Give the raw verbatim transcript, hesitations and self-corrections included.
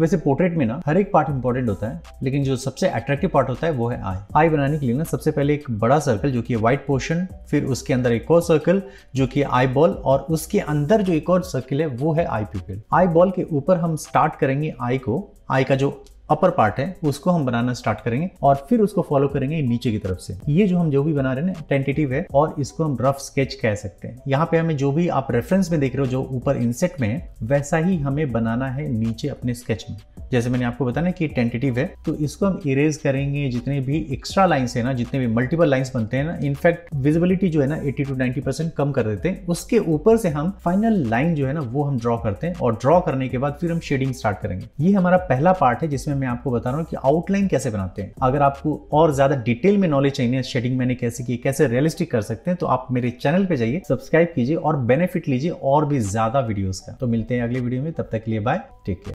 वैसे पोर्ट्रेट में ना हर एक पार्ट इंपॉर्टेंट होता है, लेकिन जो सबसे अट्रैक्टिव पार्ट होता है वो है आई। आई बनाने के लिए ना सबसे पहले एक बड़ा सर्कल जो कि व्हाइट पोर्शन, फिर उसके अंदर एक और सर्कल जो कि आई बॉल, और उसके अंदर जो एक और सर्कल है वो है आई प्यूपिल। आई बॉल के ऊपर हम स्टार्ट करेंगे आई को, आई का जो अपर पार्ट है उसको हम बनाना स्टार्ट करेंगे और फिर उसको फॉलो करेंगे नीचे की तरफ से। ये जो हम जो भी बना रहे हैं ना टेंटेटिव है और इसको हम रफ स्केच कह सकते हैं। यहाँ पे हमें जो भी आप रेफरेंस में देख रहे हो जो ऊपर इंसेट में है वैसा ही हमें बनाना है नीचे अपने स्केच में। जैसे मैंने आपको बताया कि टेंटेटिव है तो इसको हम इरेज करेंगे, जितने भी एक्स्ट्रा लाइंस है ना, जितने भी मल्टीपल लाइंस बनते हैं ना, इनफैक्ट विजिबिलिटी जो है ना एटी टू नाइनटी परसेंट कम कर देते हैं। उसके ऊपर से हम फाइनल लाइन जो है ना वो हम ड्रॉ करते हैं और ड्रॉ करने के बाद फिर हम शेडिंग स्टार्ट करेंगे। ये हमारा पहला पार्ट है जिसमें मैं आपको बता रहा हूँ कि आउटलाइन कैसे बनाते हैं। अगर आपको और ज्यादा डिटेल में नॉलेज चाहिए शेडिंग मैंने कैसे की, कैसे रियलिस्टिक कर सकते हैं, तो आप मेरे चैनल पे जाइए, सब्सक्राइब कीजिए और बेनिफिट लीजिए और भी ज्यादा वीडियोस का। तो मिलते हैं अगले वीडियो में, तब तक के लिए बाय, टेक केयर।